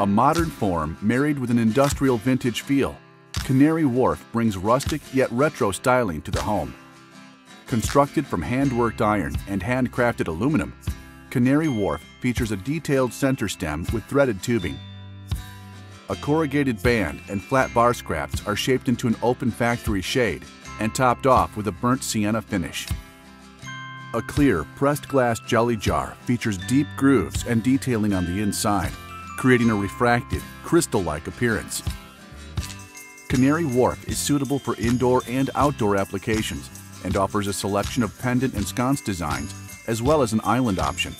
A modern form married with an industrial vintage feel, Canary Wharf brings rustic yet retro styling to the home. Constructed from hand-worked iron and handcrafted aluminum, Canary Wharf features a detailed center stem with threaded tubing. A corrugated band and flat bar scraps are shaped into an open factory shade and topped off with a burnt sienna finish. A clear pressed glass jelly jar features deep grooves and detailing on the inside, creating a refracted, crystal-like appearance. Canary Wharf is suitable for indoor and outdoor applications and offers a selection of pendant and sconce designs as well as an island option.